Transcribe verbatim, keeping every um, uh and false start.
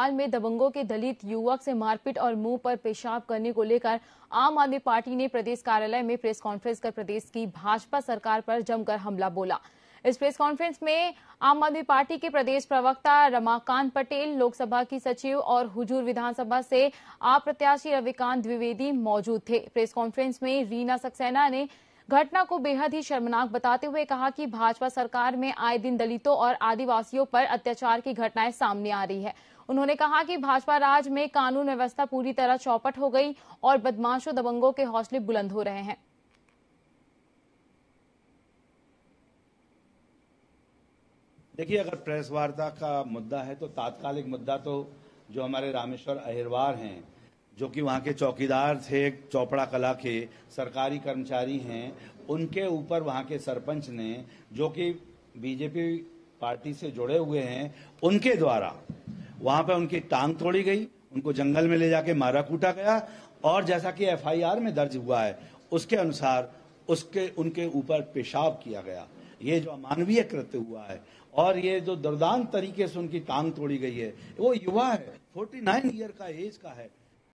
हाल में दबंगों के दलित युवक से मारपीट और मुंह पर पेशाब करने को लेकर आम आदमी पार्टी ने प्रदेश कार्यालय में प्रेस कॉन्फ्रेंस कर प्रदेश की भाजपा सरकार पर जमकर हमला बोला। इस प्रेस कॉन्फ्रेंस में आम आदमी पार्टी के प्रदेश प्रवक्ता रमाकांत पटेल, लोकसभा की सचिव और हुजूर विधानसभा से आप प्रत्याशी रविकांत द्विवेदी मौजूद थे। प्रेस कॉन्फ्रेंस में रीना सक्सेना ने घटना को बेहद ही शर्मनाक बताते हुए कहा कि भाजपा सरकार में आए दिन दलितों और आदिवासियों पर अत्याचार की घटनाएं सामने आ रही है। उन्होंने कहा कि भाजपा राज में कानून व्यवस्था पूरी तरह चौपट हो गई और बदमाशों दबंगों के हौसले बुलंद हो रहे हैं। देखिए, अगर प्रेस वार्ता का मुद्दा है तो तात्कालिक मुद्दा तो जो हमारे रामेश्वर अहिरवार हैं, जो कि वहाँ के चौकीदार थे, चौपड़ा कला के सरकारी कर्मचारी हैं, उनके ऊपर वहाँ के सरपंच ने, जो कि बीजेपी पार्टी से जुड़े हुए हैं, उनके द्वारा वहाँ पे उनकी टांग तोड़ी गई, उनको जंगल में ले जाके मारा कूटा गया और जैसा कि एफ आई आर में दर्ज हुआ है उसके अनुसार उसके उनके ऊपर पेशाब किया गया। ये जो अमानवीय कृत्य हुआ है और ये जो दुर्दांत तरीके से उनकी टांग तोड़ी गई है, वो युवा है, उनचास ईयर का एज का है।